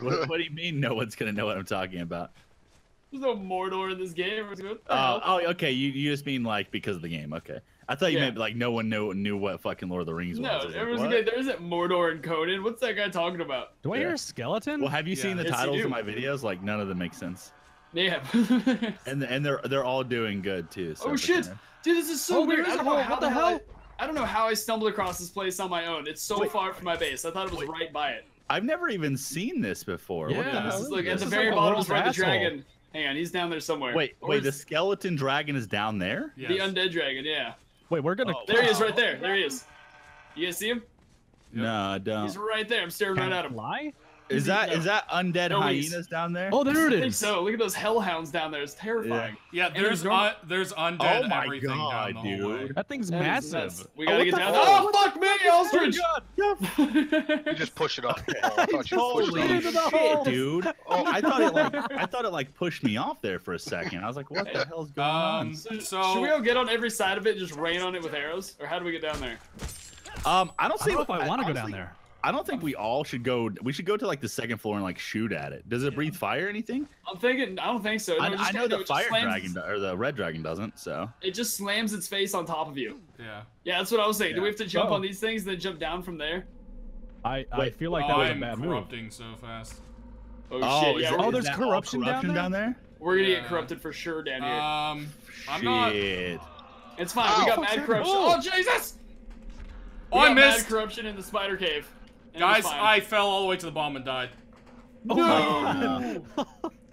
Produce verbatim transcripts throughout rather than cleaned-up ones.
What, what do you mean no one's going to know what I'm talking about? There's no Mordor in this game. Uh, oh, okay. You, you just mean like because of the game. Okay. I thought you yeah. meant like no one knew, knew what fucking Lord of the Rings no, was. No, like, okay, there isn't Mordor and Conan. What's that guy talking about? Do I yeah. hear a skeleton? Well, have you yeah. seen the yes, titles of my videos? Like none of them make sense. Yeah. and and they're they're all doing good too. So oh shit, kinda... dude, this is so oh, weird. I don't know how what the hell? hell I, I don't know how I stumbled across this place on my own. It's so wait, far from my base. I thought it was wait. right by it. I've never even seen this before. Yeah, what this is, look, this at the is very like bottom is where the dragon. Hang on, he's down there somewhere. Wait, or wait, is... the skeleton dragon is down there? Yes. The undead dragon, yeah. Wait, we're gonna. Oh, there he is, right there. There he is. You guys see him? Yep. No, I don't. He's right there. I'm staring Can right at him. Why? Is that no. is that undead no, hyenas down there? Oh, there it is. I think so. Look at those hellhounds down there. It's terrifying. Yeah, yeah there's un there's undead oh my everything God, down the dude. Way. That thing's that massive. We gotta oh, get down there. Oh, oh fuck me, Aldridge! Oh, you just push it off. I thought you pushed it into the hole, dude. Oh, I thought it like I thought it like pushed me off there for a second. I was like, what the hell's going um, on? So, so should we all get on every side of it and just rain on it with arrows, or how do we get down there? Um, I don't see if I want to go down there. I don't think we all should go. We should go to like the second floor and like shoot at it. Does it yeah. breathe fire or anything? I'm thinking. I don't think so. No, I, I know the fire dragon do, or the red dragon doesn't. So it just slams its face on top of you. Yeah. Yeah, that's what I was saying. Yeah. Do we have to jump oh. on these things and then jump down from there? I I Wait, feel like oh, that was I'm a bad corrupting move. So fast. Oh, oh shit! Yeah, there, oh, there's corruption, corruption down, there? down there. We're gonna yeah. get corrupted for sure down here. Um, I'm shit. not. It's fine. Oh, we got mad corruption. Oh, oh Jesus! We oh, got I missed mad corruption in the spider cave. Guys, I fell all the way to the bomb and died. No! Oh no.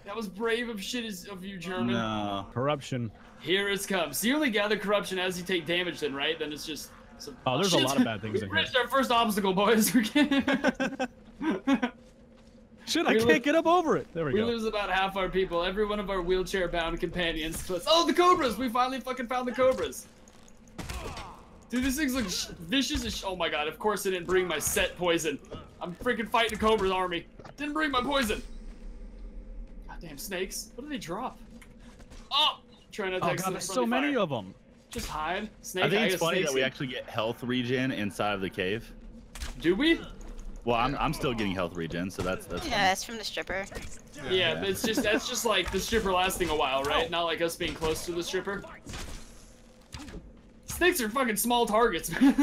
That was brave of shit of you, German. No. Corruption. Here it comes. So you only gather corruption as you take damage then, right? Then it's just... Some oh, there's shit. a lot of bad things in here. We reached our first obstacle, boys. Shit, I we can't get up over it. There we, we go. We lose about half our people. Every one of our wheelchair-bound companions. Oh, the cobras! We finally fucking found the cobras. Dude, this thing looks vicious as sh oh my god, of course I didn't bring my set poison. I'm freaking fighting a cobra's army. Didn't bring my poison. Goddamn snakes. What do they drop? Oh! Trying to attack oh god, there's so many of them. Just hide. Snake, I think it's I funny that in. we actually get health regen inside of the cave. Do we? Well, I'm, I'm still getting health regen, so that's that's. Yeah, that's from the stripper. Yeah, yeah, but it's just that's just like the stripper lasting a while, right? Not like us being close to the stripper. Snakes are fucking small targets, man.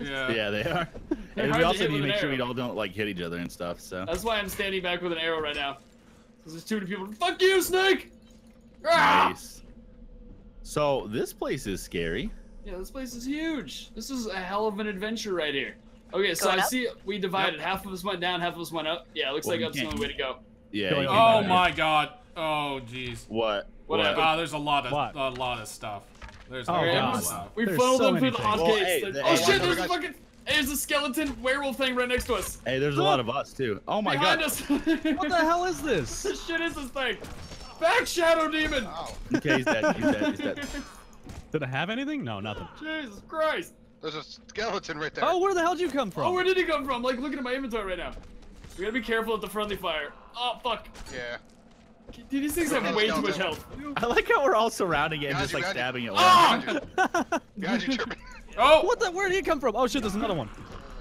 Yeah, yeah they are. They're and we also need to make sure we all don't like hit each other and stuff, so. That's why I'm standing back with an arrow right now. Because there's too many people. Fuck you, snake! Nice. Ah! So, this place is scary. Yeah, this place is huge. This is a hell of an adventure right here. Okay, so Going I up? see we divided. Yep. Half of us went down, half of us went up. Yeah, it looks well, like up's the only way to go. Yeah. Going oh my there. god. Oh, jeez. What? What? what? Uh, there's a lot of what? a lot of stuff. There's no oh, wow. We there's funneled so them through the hotcakes. Well, hey, the, oh hey, shit, there's a fucking... Hey, there's a skeleton werewolf thing right next to us. Hey, there's oh. a lot of us, too. Oh my Behind god. Us. What the hell is this? What the shit is this thing? Back, Shadow Demon! Oh. Okay, he's dead, he's dead, he's dead. Did I have anything? No, nothing. Jesus Christ. There's a skeleton right there. Oh, where the hell did you come from? Oh, where did he come from? Like, looking at my inventory right now. We gotta be careful at the friendly fire. Oh, fuck. Yeah. Dude, these things have way too much health. I like how we're all surrounding it and just like stabbing it. Oh! What the? Where did he come from? Oh shit, there's another one.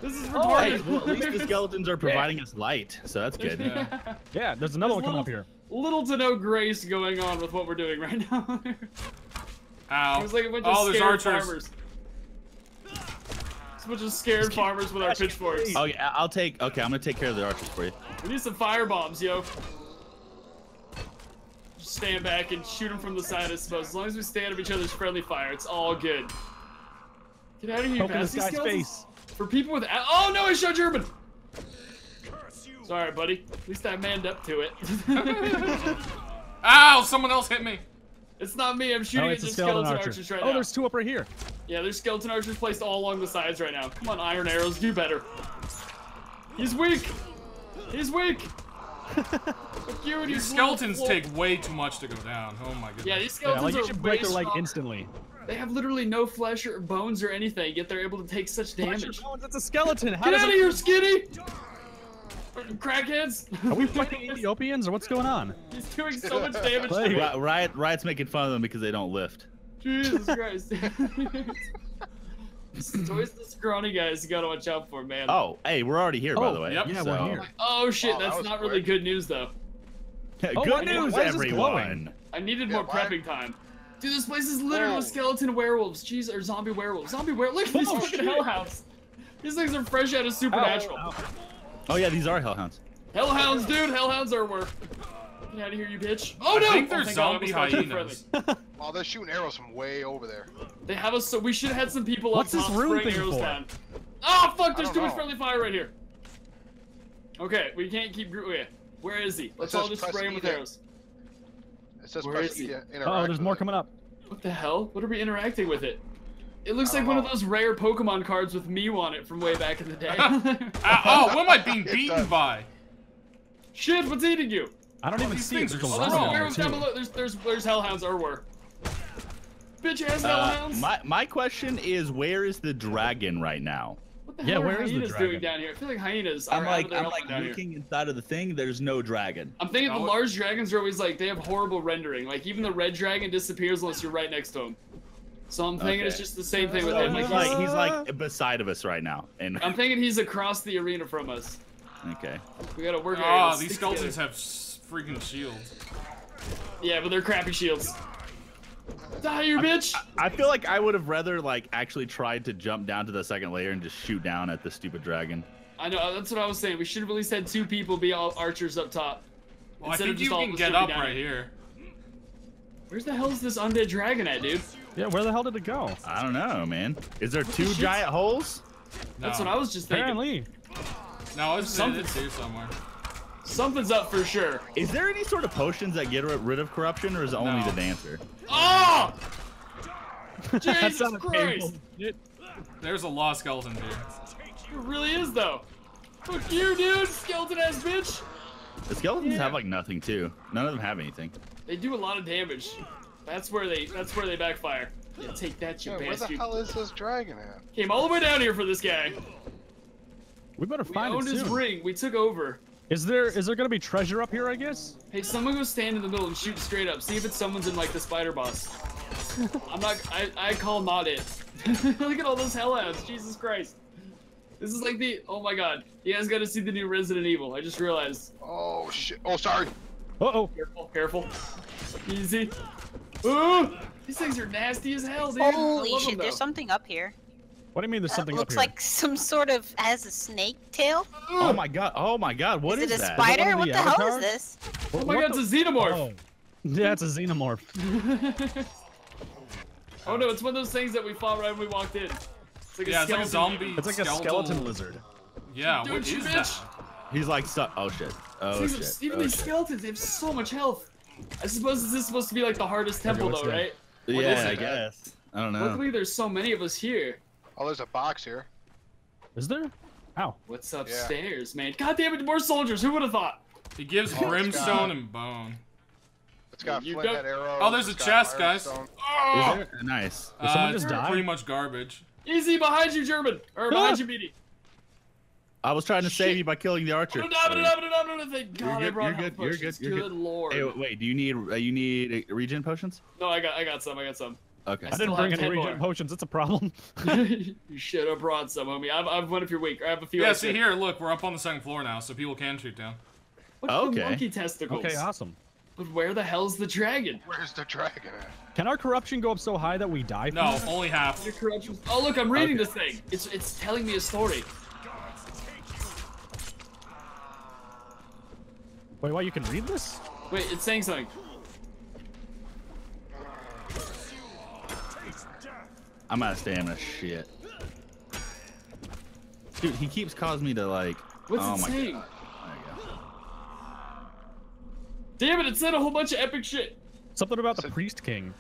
This is retarded. Well, at least the skeletons are providing us light, so that's good. Yeah, yeah there's another one coming up here. Little to no grace going on with what we're doing right now. Ow. It was like a bunch of scared farmers. It's a bunch of scared farmers with our pitchforks. Oh yeah, I'll take. Okay, I'm gonna take care of the archers for you. We need some firebombs, yo. Stand back and shoot him from the side, I suppose. As long as we stay out of each other's friendly fire, it's all good. Get out of here, you bastard skills. For people with oh no, I showed German. Sorry, buddy. At least I manned up to it. Ow! Someone else hit me. It's not me. I'm shooting no, at just skeleton, skeleton archer. archers right oh, now. Oh, there's two up right here. Yeah, there's skeleton archers placed all along the sides right now. Come on, iron arrows, do better. He's weak. He's weak. you and these skeletons wolf. take way too much to go down. Oh my goodness. Yeah, these skeletons yeah, like, are you break their leg instantly. They have literally no flesh or bones or anything, yet they're able to take such damage. That's a skeleton. How Get out of it... here, skinny! Crackheads! Are we fucking Ethiopians or what's going on? He's doing so much damage. Riot, Riot's making fun of them because they don't lift. Jesus Christ. It's always the scrawny guys you gotta watch out for, man. Oh, hey, we're already here, oh, by the way. Yep. Yeah, so. We're here. Oh, shit, oh, that's that not quick. Really good news, though. Good oh, news, everyone. I needed yeah, more why? prepping time. Dude, this place is littered oh. with skeleton werewolves. Jeez, or zombie werewolves. Zombie werewolves. Look at oh, this fucking hellhounds. These things are fresh out of Supernatural. Ow, ow. Oh, yeah, these are hellhounds. Hellhounds, dude. Hellhounds are worth. Get out of here, you bitch. Oh, no. I think they're zombie hyenas. Oh, they're shooting arrows from way over there. They have us, so we should have had some people up top spraying arrows down. Oh, fuck, there's too much friendly fire right here. Okay, we can't keep. Yeah. Where is he? Let's all just spray him with arrows. It says Where is he? Uh oh, there's more coming up. What the hell? What are we interacting with it? It looks like know. one of those rare Pokemon cards with Mew on it from way back in the day. uh, oh, what am I being beaten by? Shit, what's eating you? I don't oh, even see it. There's, oh, there's, werewolves down below. there's there's there's hellhounds or were. Bitch ass uh, hellhounds. My my question is, where is the dragon right now? What the yeah, hell where are is hyenas the doing down here? I feel like hyenas are I'm like, I'm like looking here. inside of the thing. There's no dragon. I'm thinking oh, the large dragons are always like, they have horrible rendering. Like even the red dragon disappears unless you're right next to him. So I'm thinking okay. it's just the same thing with him. Like he's, like, he's like beside of us right now. And I'm thinking he's across the arena from us. Okay. We gotta work out. Oh, these skeletons have freaking shields. Yeah, but they're crappy shields. Die, you bitch! I, I feel like I would have rather like actually tried to jump down to the second layer and just shoot down at the stupid dragon. I know, that's what I was saying. We should have at least had two people be all archers up top. Well, I think you can get up right here. Where's the hell is this undead dragon at, dude? Yeah, where the hell did it go? I don't know, man. Is there what two giant holes? No. That's what I was just thinking. Apparently. No, it's something's here somewhere. Something's up for sure. Is there any sort of potions that get rid of corruption, or is it only no. the dancer? Oh! Jesus Christ! Painful. There's a lost skeleton here. It really is, though. Fuck you, dude, skeleton ass bitch. The skeletons yeah. have like nothing too. None of them have anything. They do a lot of damage. That's where they. That's where they backfire. Yeah, take that, you yeah, bastard. Where the hell is this dragon at? Came all the way down here for this guy. We better find we owned it soon. his ring. We took over. Is there is there gonna be treasure up here? I guess. Hey, someone go stand in the middle and shoot straight up. See if it's someone's in like the spider boss. I'm not. I I call not it. Look at all those hellhounds. Jesus Christ. This is like the. Oh my God. You guys gotta see the new Resident Evil. I just realized. Oh shit. Oh sorry. Uh oh. Careful. Careful. Easy. Ooh! These things are nasty as hell, dude. Holy shit, them, there's something up here. What do you mean there's something uh, up here? Looks like some sort of, has a snake tail. Oh my God, oh my God, what is, is it that? Is it a spider? What the, the hell is this? What, oh my God, the... it's a xenomorph. Oh. Yeah, it's a xenomorph. Oh no, it's one of those things that we fought right when we walked in. It's like yeah, a skeleton. It's like a zombie. It's like skeletal... a skeleton lizard. Yeah, dude, what is that? Bitch. He's like, so... oh shit, oh shit. Have, even oh, these shit. skeletons, they have so much health. I suppose this is supposed to be like the hardest temple though, there. right? What yeah, I guess. I don't know. Luckily there's so many of us here. Oh, there's a box here. Is there? Ow. What's upstairs, yeah. man? God damn it, more soldiers. Who would have thought? He gives oh, brimstone and bone. It's got flint and arrows. Oh, there's a chest, guys. Oh! Is there? Nice. Did uh, someone just die? Pretty much garbage. Easy, behind you, German. Or behind you, Meaty. I was trying to Shit. save you by killing the archer. Oh, no, no, no, no, no, no, no. Thank God I brought health potions. You're good. Good lord. Hey, wait, do you need uh, you need uh, regen potions? No, I got I got some. I got some. Okay. I, I didn't bring any regen more. potions. It's a problem. You should have brought some, homie. I've I've one if you're weak. I have a few. Yeah. See so here, look, we're up on the second floor now, so people can shoot down. Look at okay. the monkey testicles. Okay. Awesome. But where the hell's the dragon? Where's the dragon at? Can our corruption go up so high that we die? No, from only half. Your corruption. Oh look, I'm reading okay. this thing. It's it's telling me a story. Wait, why you can read this? Wait, it's saying something. I'm out of stamina. Shit. Dude, he keeps causing me to like. What's oh it my saying? God. There you go. Damn it! It said a whole bunch of epic shit. Something about the Priest King.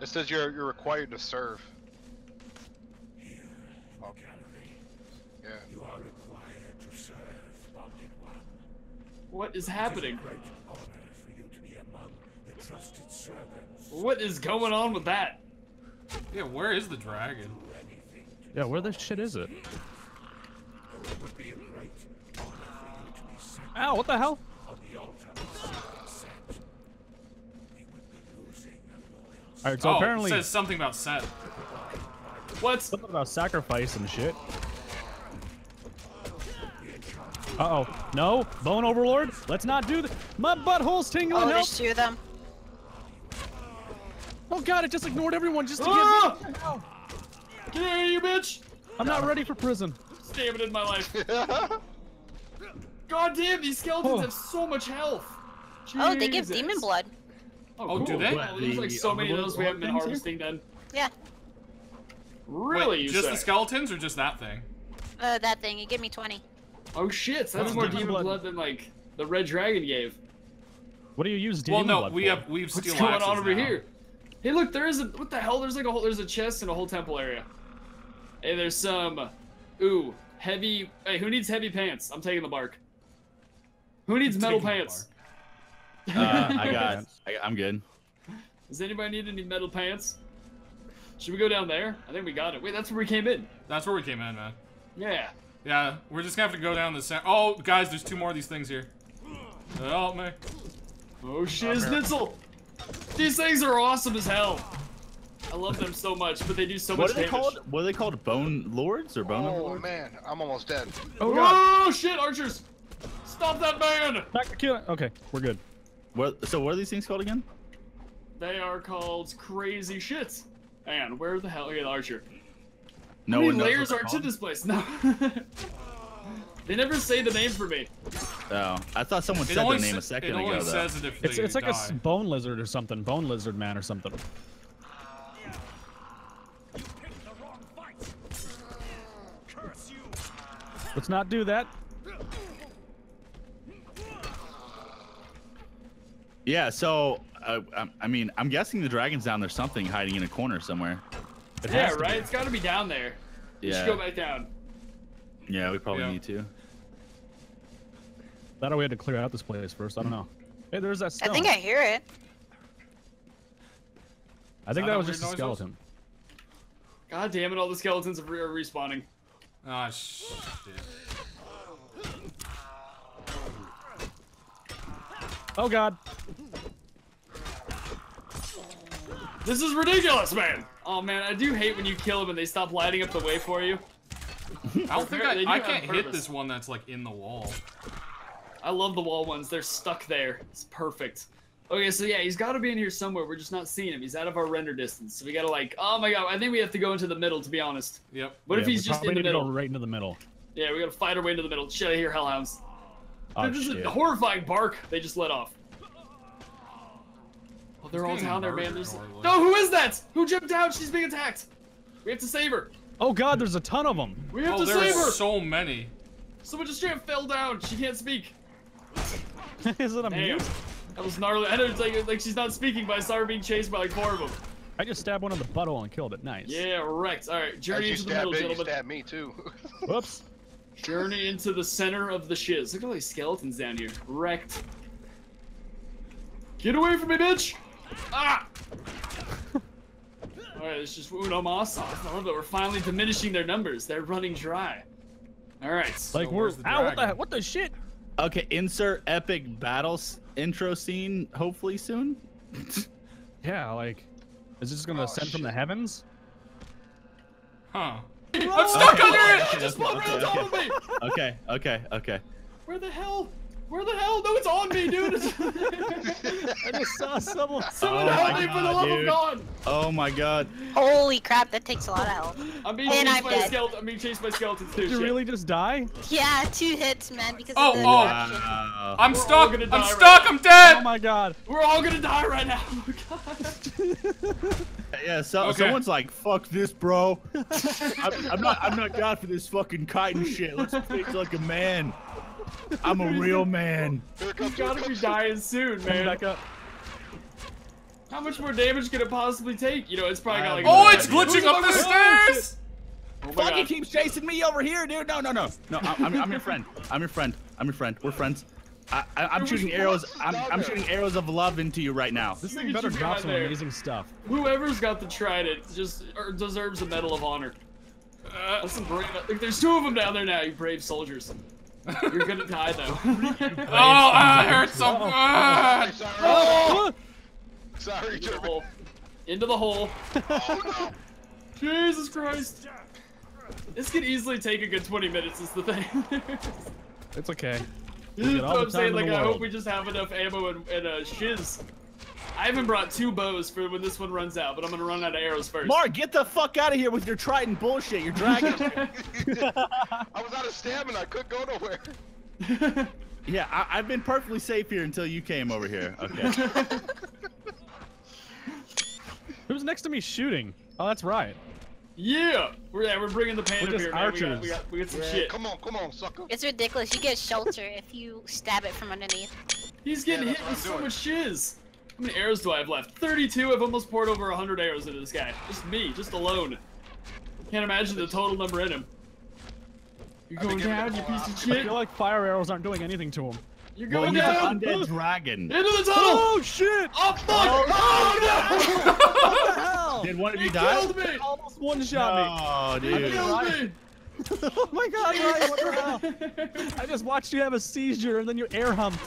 It says you're you're required to serve. Okay. Yeah. You are required to serve. What is happening? What is going on with that? Yeah, where is the dragon? Yeah, where the shit is it? Ow, what the hell? All right, so oh, apparently it says something about Seth. What's something about sacrifice and shit? Uh oh, no, Bone Overlord. Let's not do this. My butthole's tingling. Oh, help. Just shoot them. Oh god, it just ignored everyone just to oh! give me. Oh. Get out of here, you bitch! I'm no. not ready for prison. Damn it in my life. God damn, these skeletons oh. have so much health. Jesus. Oh, they give demon blood. Oh, oh cool. Do they? But There's like the, so uh, many of those we haven't been harvesting then. Yeah. Really? Wait, you just say. The skeletons or just that thing? Uh, that thing. It gave me twenty. Oh shit, so that's more demon blood. blood than like the red dragon gave. What do you use demon blood Well, no, blood we for? have we've What's steel going on over now? here? Hey, look, there is a what the hell? There's like a whole there's a chest and a whole temple area. Hey, there's some. Ooh, heavy. Hey, who needs heavy pants? I'm taking the bark. Who needs I'm metal pants? Uh, I got. I, I'm good. Does anybody need any metal pants? Should we go down there? I think we got it. Wait, that's where we came in. That's where we came in, man. Yeah. Yeah, we're just gonna have to go down the center. Oh, guys, there's two more of these things here. Help me. Oh shiznitzel! These things are awesome as hell. I love them so much, but they do so what much are they damage. Called? What are they called? Bone Lords or Bone Overlords? Oh man, I'm almost dead. Oh, God. Oh shit, archers! Stop that man! Okay, we're good. What, so what are these things called again? They are called crazy shits. Man, where the hell are you, the archer? No How many layers are to this place? No. They never say the name for me. Oh, I thought someone said the name a second ago. It only says it if they die. It's like a bone lizard or something. Bone lizard man or something. Let's not do that. Yeah, so, uh, I mean, I'm guessing the dragon's down there, something hiding in a corner somewhere. It yeah, right? Be. It's gotta be down there. Yeah. We should go back down. Yeah, we probably yeah. need to. Thought we had to clear out this place first. I don't know. Hey, there's that skeleton. I think I hear it. I think that, that was just a skeleton. Was? God damn it, all the skeletons are respawning. Ah, oh, shit. Oh, God. This is ridiculous, man. Oh, man, I do hate when you kill them and they stop lighting up the way for you. I don't think I, I can't hit this one that's, like, in the wall. I love the wall ones. They're stuck there. It's perfect. Okay, so, yeah, he's got to be in here somewhere. We're just not seeing him. He's out of our render distance. So we got to, like, oh, my God. I think we have to go into the middle, to be honest. Yep. What yeah, if he's just in the middle? Right into the middle. Yeah, we got to fight our way into the middle. Shit, I hear hellhounds. Oh, this is a horrifying bark they just let off. Oh, they're all down there, man. There's... No, who is that? Who jumped out? She's being attacked. We have to save her. Oh God, there's a ton of them. We have oh, to save her. So many. Someone just straight fell down. She can't speak. Is it a Mew? That was gnarly. I know it's like, like she's not speaking, but I saw her being chased by like four of them. I just stabbed one in the butthole and killed it. Nice. Yeah, wrecked. All right, journey into the middle, gentlemen. You stabbed me too. Whoops. Journey into the center of the shiz. Look at all these skeletons down here. Wrecked. Get away from me, bitch! Ah! Alright, it's just uno mas. I love that we're finally diminishing their numbers. They're running dry. Alright. So like, where's the dragon? Ow, what the, what the shit? Okay, insert epic battles intro scene, hopefully soon. Yeah, like, is this gonna oh, ascend shit. from the heavens? Huh. I'm stuck okay, under okay, it! Okay, I just spawned okay, rounds okay, all okay. of me! Okay, okay, okay. Where the hell? Where the hell? No, it's on me, dude! I just saw someone. Someone oh help me god, for the love dude. of God! Oh my god. Holy crap, that takes a lot of health. I'm being, and I'm, by dead. I'm being chased by skeletons too. Did you shit. really just die? Yeah, two hits, man, because oh, of the oh. Wow. I'm We're stuck! I'm right stuck! Now. I'm dead! Oh my god. We're all gonna die right now. Oh my god. Yeah, so, okay. someone's like, fuck this, bro. I'm, I'm not I'm not god for this fucking kite and shit. Let's think like a man. I'm a real man. You gotta be dying soon, man. Back up. How much more damage can it possibly take? You know, it's probably got like. Oh, it's glitching up the stairs! Oh, fucking keeps chasing me over here, dude. No, no, no, no. I'm, I'm your friend. I'm your friend. I'm your friend. We're friends. I, I, I'm shooting arrows. I'm, I'm shooting arrows of love into you right now. This thing better drop some amazing stuff. Whoever's got the trident just deserves a medal of honor. Uh, That's some brave. Look, there's two of them down there now. You brave soldiers. You're gonna die though. Oh, I hurt so much. Sorry, German. Into the hole. Oh, no. Jesus Christ. This could easily take a good twenty minutes is the thing. It's okay. This is what I'm saying. Like, I hope we just have enough ammo and, and uh, shiz. I even brought two bows for when this one runs out, but I'm gonna run out of arrows first. Mark, get the fuck out of here with your trident bullshit, your dragon. I was out of stamina, I couldn't go nowhere. Yeah, I I've been perfectly safe here until you came over here. Okay. Who's next to me shooting? Oh, that's Riot. Yeah, we're yeah, we're bringing the pain up here, man. We got, we got, we got some yeah. shit. Come on, come on, sucker. It's ridiculous. You get shelter if you stab it from underneath. He's getting yeah, hit with so much shiz. How many arrows do I have left? thirty-two. I've almost poured over one hundred arrows into this guy. Just me, just alone. Can't imagine the total number in him. You're going down, you piece of shit. I feel like fire arrows aren't doing anything to him. You're going well, down. He's an undead dragon. Into the tunnel! Oh shit! Oh fuck! Oh, oh no! What the hell? Did one of you die? He killed me! Almost one shot me. Oh dude! Killed me! Oh my god! Ryan, what the hell? I just watched you have a seizure and then you air humped.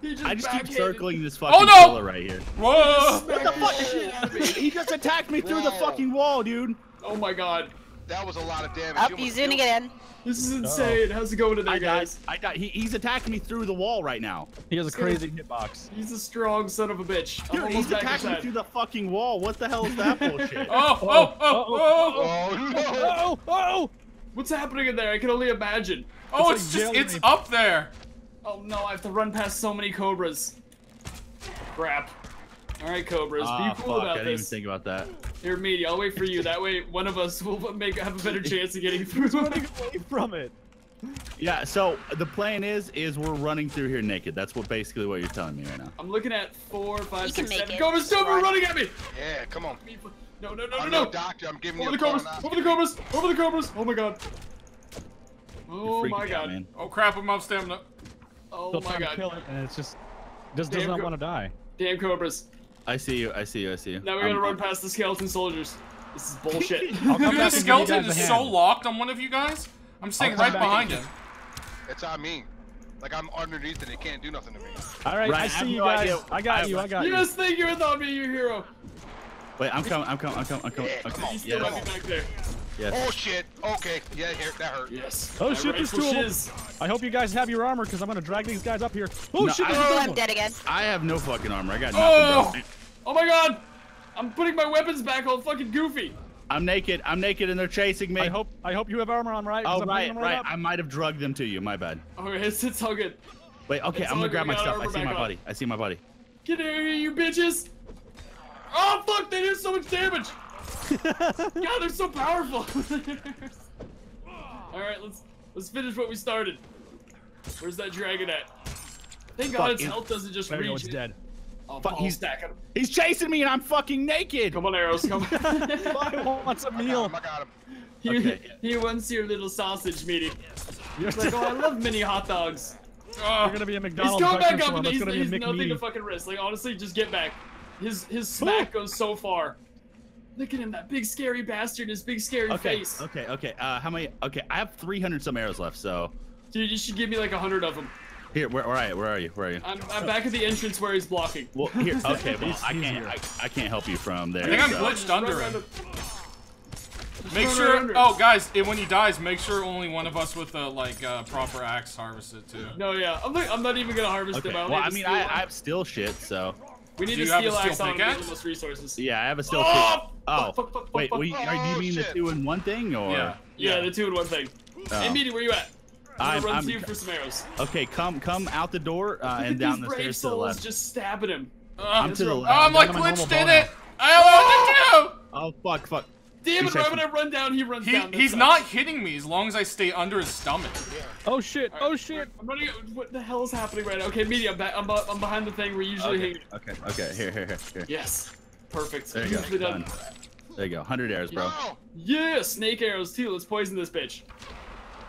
Just I just keep circling this fucking oh, no. pillar right here. Whoa! What the fuck? Shit. He just attacked me through Whoa. the fucking wall, dude. Oh my god. That was a lot of damage. Up, he's in again. This is insane. Uh-oh. How's it going today, I guys? Died. I died. He, he's attacking me through the wall right now. He has a crazy hitbox. He's a strong son of a bitch. Dude, he's attacking me through the fucking wall. What the hell is that bullshit? Oh, oh, oh, oh, oh, oh, oh, oh, oh. What's happening in there? I can only imagine. Oh, it's, it's like just, it's up there. Oh no, I have to run past so many cobras. Crap. Alright, cobras, ah, be cool fuck, about this. I didn't even think about that. Here, Meaty, I'll wait for you. That way, one of us will make have a better chance of getting through. Running away from it. Yeah, so the plan is, is we're running through here naked. That's what basically what you're telling me right now. I'm looking at four, five, six, seven. Cobras, over running at me! Yeah, come on. No, no, no, no, no. Doctor, I'm giving over you the cobras, over the cobras, over the cobras. Oh my god. Oh my god. Out, oh crap, I'm off stamina. Oh Still my god. Kill it and it's just, just does not want to die. Damn cobras. I see you, I see you, I see you. Now we gotta um, run past the skeleton soldiers. This is bullshit. Dude, this skeleton is so locked on one of you guys. I'm staying right behind it. It's on me. Like I'm underneath and it can't do nothing to me. Alright, right, I see you guys. Idea. I got I you, I got you. You just think you're without me, your hero. Wait, I'm coming, I'm coming, I'm coming, I'm coming. Yeah, okay. You still yes. might be back there. Yes. Oh shit, okay. Yeah, here, that hurt. Yes. Oh shit, there's two of them. I hope you guys have your armor because I'm gonna drag these guys up here. Oh no, shit, there's another one. I'm dead again. I have no fucking armor, I got nothing. Oh! Bro. Oh my god! I'm putting my weapons back on fucking Goofy! I'm naked, I'm naked and they're chasing me. I hope I hope you have armor on, right? Oh, I'm right, right, right. I might have drugged them to you, my bad. Alright, it's, it's all good. Wait, okay, it's I'm gonna grab my stuff. I see my body, I see my body. Get out of here, you bitches! Oh fuck, they do so much damage! God, they're so powerful! Alright, let's let's finish what we started. Where's that dragon at? Thank fuck, God its health doesn't just reach. It's dead. Oh, fuck, he's stacking him. He's chasing me and I'm fucking naked! Come on, arrows, come on. I want some meal. I got him. I got him. He, okay. he wants your little sausage, meaty. You're like, oh, I love mini hot dogs. Oh, you're gonna be a McDonald's. He's going back up and he's, he's nothing to fucking risk. Like, honestly, just get back. His his smack goes so far. Look at him, that big scary bastard, his big scary okay, face. Okay, okay, uh, how many? Okay, I have three hundred some arrows left, so. Dude, you should give me like a hundred of them. Here, where, where are you? Where are you? Where are you? I'm, I'm back at the entrance where he's blocking. Well, here, okay, well, I can't, I, I can't help you from there. I think I'm so. glitched under him. Make sure, oh, guys, it, when he dies, make sure only one of us with a, like, uh, proper axe harvests it, too. No, yeah, I'm, like, I'm not even gonna harvest okay. him. I well, I mean, I, I have still shit, so. We need do to steal axe on the most resources. Yeah, I have a steel pick. Oh, oh. Fuck, fuck, wait, fuck, we, oh, are, do you mean shit. the two in one thing or? Yeah, yeah, yeah. the two in one thing. Oh. Hey, Meaty, where you at? I'm, I'm gonna run I'm, to you for some arrows. Okay, come, come out the door uh, and down the stairs to the left. Just stabbing him. Uh, I'm to the left. Oh, I'm like glitched in it. I don't know what to do. Oh fuck, fuck. Damn it, I'm gonna run down. He runs he, down. He's side. not hitting me as long as I stay under his stomach. Yeah. Oh shit! Right. Oh shit! I'm running. What the hell is happening right now? Okay, Meaty, I'm back. I'm, I'm behind the thing. We usually hit. Okay. okay. Okay. Here, here, here, here. Yes. Perfect. There you go. Done. There you go. one hundred arrows, bro. Yeah. yeah, snake arrows too. Let's poison this bitch.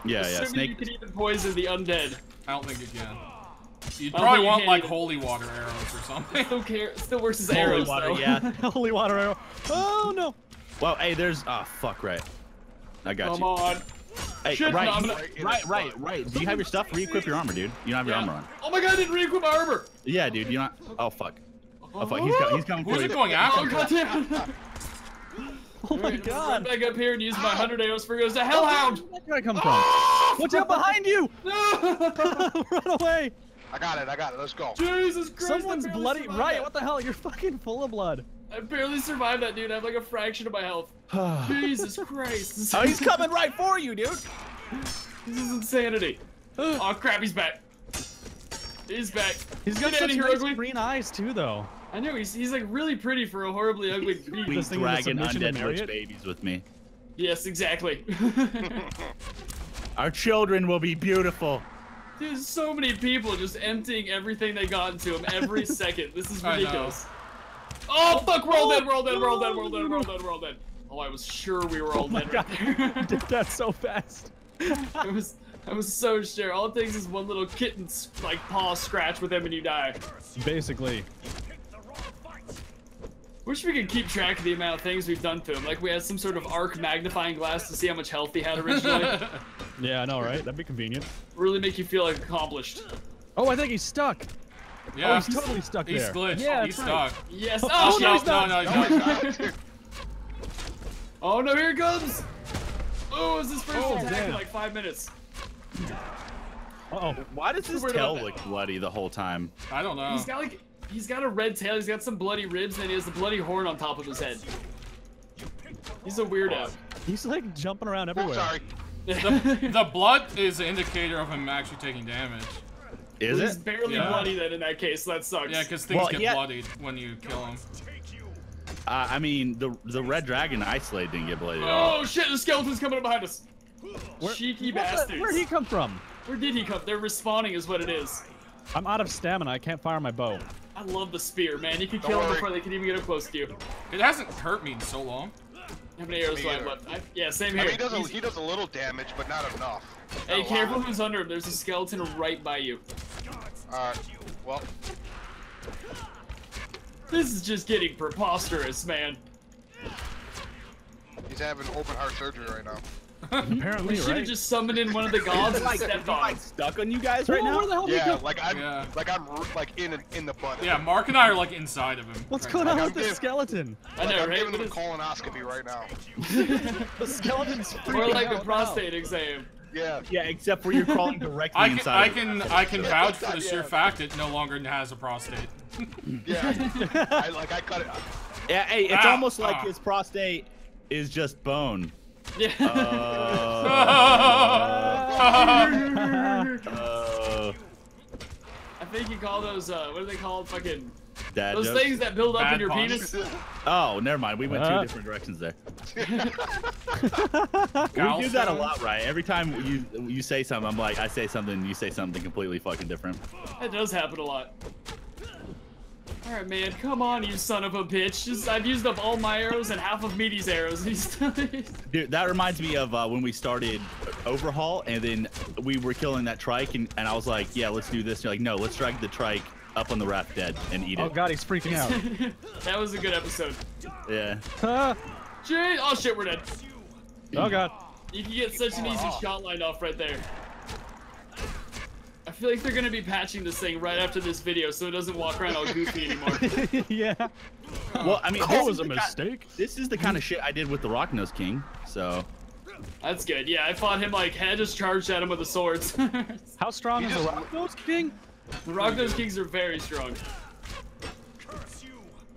Yeah, Assuming yeah. Snake. You can even poison the undead. I don't think you can. You'd probably want like holy water arrows or something. I don't care. It still works as holy arrows. Holy water, though. yeah. Holy water arrow. Oh no. Well, hey, there's ah oh, fuck right. I got Come you. Come on. Hey, Shit, right, no, gonna... right, right, right. Do you have your stuff? Re-equip your armor, dude. You don't have yeah. your armor on. Oh my god, I didn't re-equip my armor. Yeah, dude. You don't. Oh fuck. Oh fuck, he's coming, he's coming for you. Who's it going after? Oh, goddamn. Oh my god. Right back up here and use my one hundred A Os for goes the hellhound. Where'd that come from? What's up behind you? Run away. I got it, I got it, let's go. Jesus Christ. Someone's bloody, right, what the hell? You're fucking full of blood. I barely survived that, dude. I have like a fraction of my health. Jesus Christ. Oh, he's coming right for you, dude. This is insanity. Oh crap, he's back. He's back. He's got such nice green eyes too, though. I know, he's, he's like really pretty for a horribly ugly beast. He's dragging undead witch babies with me. Yes, exactly. Our children will be beautiful. There's so many people just emptying everything they got into him every second. This is ridiculous. Oh fuck, we're all dead, we're all dead, we're all dead, we're all dead, we're all dead, we're all dead. Oh, I was sure we were all dead right there. You did that so fast. It was... I was so sure. All it takes is one little kitten's like paw scratch with him and you die. Basically. Wish we could keep track of the amount of things we've done to him. Like we had some sort of arc magnifying glass to see how much health he had originally. Yeah, I know, right? That'd be convenient. Really make you feel like accomplished. Oh, I think he's stuck. Yeah, oh, he's totally stuck he's there. Glitched. Yeah, he's right. stuck. Yes. Oh, oh no, he's no, no, no, he's not. Oh no, here it comes. Oh, is this first oh, attack in like five minutes? Uh-oh. Why does his tail look bloody the whole time? I don't know. He's got like, he's got a red tail, he's got some bloody ribs, and he has a bloody horn on top of his head. He's a weirdo. He's like jumping around everywhere. Oh, sorry. The, the blood is an indicator of him actually taking damage. Is he's it? He's barely yeah. bloody then in that case, so that sucks. Yeah, because things well, get yeah. bloodied when you kill him. Uh, I mean, the the red dragon I slayed didn't get bloodied. Oh shit, the skeleton's coming up behind us. Where, Cheeky bastards. The, where'd he come from? Where did he come? They're respawning is what it is. I'm out of stamina. I can't fire my bow. I love the spear, man. You can Don't kill them before they can even get up close to you. It hasn't hurt me in so long. How many arrows do I have left? I, yeah, same here. I mean, he, does a, he does a little damage, but not enough. Not hey, careful who's under him. There's a skeleton right by you. Alright, well. This is just getting preposterous, man. He's having open heart surgery right now. Apparently, we should have right? just summoned in one of the gods and like, stepped on. Stuck on you guys right Whoa, now. Where the hell yeah, we like I'm, yeah. like I'm like in in the butt. Yeah, Mark and I are like inside of him. What's right going now? on like with I'm the give, skeleton? I know, like, I'm right? giving him a colonoscopy right now. The skeleton's freaking Or like out a prostate now. exam. Yeah. Yeah, except where you're crawling directly I can, inside. I can I can vouch for the sheer yeah. fact it no longer has a prostate. Yeah. I, I, like I cut it. Yeah. Hey, it's ah, almost ah. like his prostate is just bone. Yeah. Uh, uh, uh, I think you call those, uh, what do they call fucking, Dad those jokes? things that build up Bad in your punch. penis? Oh, never mind. We went uh. two different directions there. We do that a lot, right? Every time you you say something, I'm like, I say something, you say something completely fucking different. That does happen a lot. All right, man, come on, you son of a bitch. Just, I've used up all my arrows and half of Meaty's arrows. Dude, that reminds me of uh, when we started Overhaul, and then we were killing that trike, and, and I was like, yeah, let's do this. And you're like, no, let's drag the trike up on the raft dead and eat it. Oh, God, he's freaking out. That was a good episode. Yeah. Uh, Jeez. Oh, shit, we're dead. Oh, God. You can get such an easy shot lined off right there. I feel like they're gonna be patching this thing right after this video, so it doesn't walk around all goofy anymore. Yeah. Well, I mean, that was a mistake. Kind, this is the kind of shit I did with the Rocknose King, so. That's good. Yeah, I fought him like I just charged at him with the swords. How strong is the Rocknose King? The Rocknose Kings are very strong.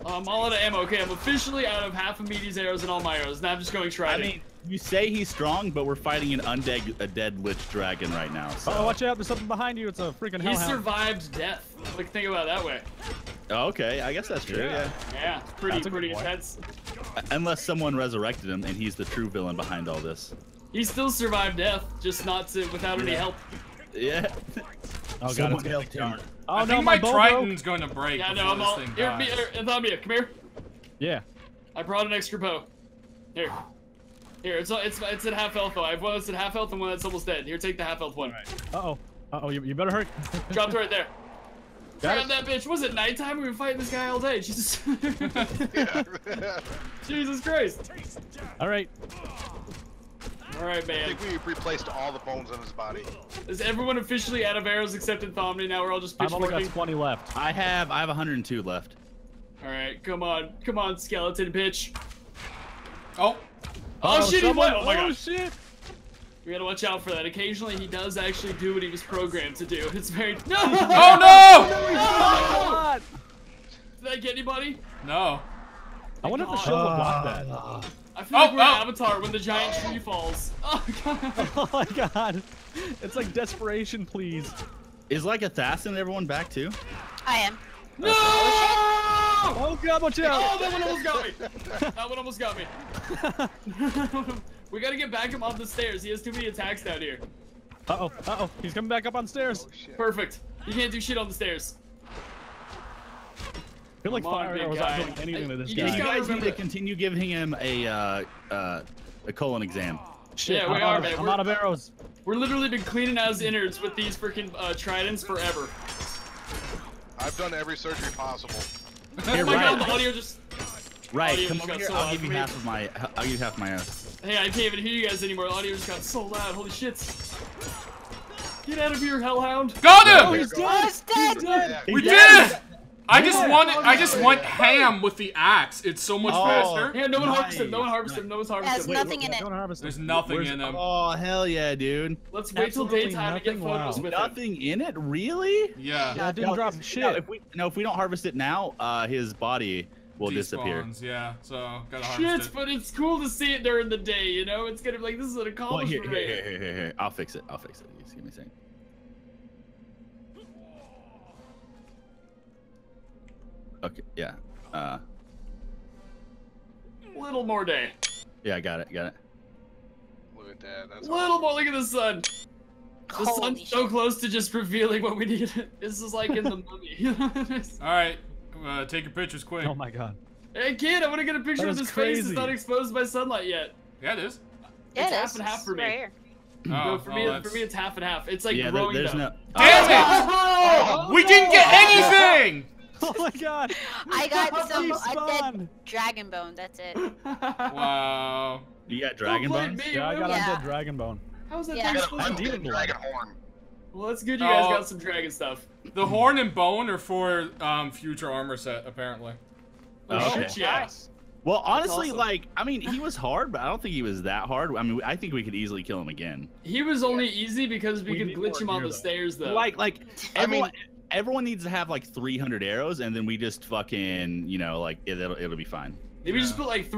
Oh, I'm all out of ammo. Okay, I'm officially out of half of Meaty's arrows and all my arrows. Now I'm just going striding. I mean, you say he's strong, but we're fighting an undead a dead lich dragon right now. So. Oh, watch out! There's something behind you. It's a freaking hellhound. He survived death. Like think about it that way. Oh, okay, I guess that's true. Yeah. Yeah, it's pretty that's pretty intense. Unless someone resurrected him, and he's the true villain behind all this. He still survived death, just not to, without yeah. any help. Yeah. Oh god, it's gonna turn. Oh, I no, think my, my Triton's broke. going to break. Yeah, no, I'm all. Here, Anthomnia, come here. Yeah. I brought an extra bow. Here. Here, it's it's it's at half health though. I have one that's at half health and one that's almost dead. Here, take the half health one. Right. Uh oh. Uh oh, you, you better hurry. Dropped right there. Grab that bitch. Was it nighttime? We've been fighting this guy all day. Jesus. Jesus Christ. All right. All right, man. I think we replaced all the bones in his body. Is everyone officially out of arrows except Anthomnia? Now we're all just pitchforking. I've only got twenty left. I have I have one hundred two left. Alright, come on. Come on, skeleton bitch. Oh. Oh, oh shit, someone, he went. Oh my oh, god. Shit. We gotta watch out for that. Occasionally he does actually do what he was programmed to do. It's very... No! Oh no! No! Did that get anybody? No. I wonder god. if the show will block that. Uh, I feel oh, like we're oh. an Avatar when the giant tree falls. Oh god. Oh my god. It's like desperation, please. Is like Athas and everyone back too? I am. No! Oh god, watch out! Oh, that one almost got me! That one almost got me. We gotta get back him off the stairs. He has too many attacks down here. Uh-oh, uh-oh. He's coming back up on stairs. Oh, perfect. You can't do shit on the stairs. I feel like Come fire on, was not doing anything I, to this you guy. You guys need to continue giving him a, uh, uh, a colon exam. Shit, yeah, we I'm are, out man. Of, I'm out of arrows. We're literally been cleaning out his innards with these freaking uh, tridents forever. I've done every surgery possible. Oh my right. god, the audio just... Right, audio come just over here, so I'll give you half of my... I'll give you half my ass. Hey, I can't even hear you guys anymore. The audio just got so loud. Holy shit. Get out of here, hellhound. Got him! Oh, he's dead. He's dead. He's dead. We did it! I just yeah. want I just want ham with the axe. It's so much oh, faster. Yeah, no one nice. harvests him. No one harvests him. No one's harvests him. There's nothing in it. There's nothing Where's, in him. Oh, hell yeah, dude. Let's wait till daytime and get photos wow. with nothing him. Nothing in it? Really? Yeah. Yeah, I didn't no, drop shit. No if, we, no, if we don't harvest it now, uh, his body... will disappear. Yeah, so gotta harvest it. But it's cool to see it during the day, you know? It's gonna be like, this is an accomplishment. Well, here, here, here, here, here. I'll fix it, I'll fix it. Just give me a second. Okay, yeah. Uh. Little more day. Yeah, I got it, got it. Look at that, that's Little awesome. more, look at the sun. The Holy sun's shit. so close to just revealing what we need. This is like in the movie. All right. Uh, take your pictures quick. Oh my god. Hey kid, I want to get a picture of this crazy. face that's not exposed by sunlight yet. Yeah, it is. Yeah, it's it half is. and half for me. Right here. Oh, no, for, oh, me for me, it's half and half. It's like yeah, growing there, no... Damn it! Oh, oh, we didn't get anything! Oh my god. I got some a dead dragon bone, that's it. Wow. You got dragon bones? Me, yeah, I got yeah. undead dragon bone. How was that yeah. thing supposed to be? Dragon horn. Well, that's good you guys oh, got some dragon stuff. The horn and bone are for um, future armor set, apparently. Oh, okay. Yeah. Well, honestly, awesome. like, I mean, he was hard, but I don't think he was that hard. I mean, I think we could easily kill him again. He was only yeah. easy because we, we could glitch him on here, the though. stairs, though. Like, like everyone, I mean, everyone needs to have, like, three hundred arrows, and then we just fucking, you know, like, it, it'll, it'll be fine. Maybe yeah. just put, like, three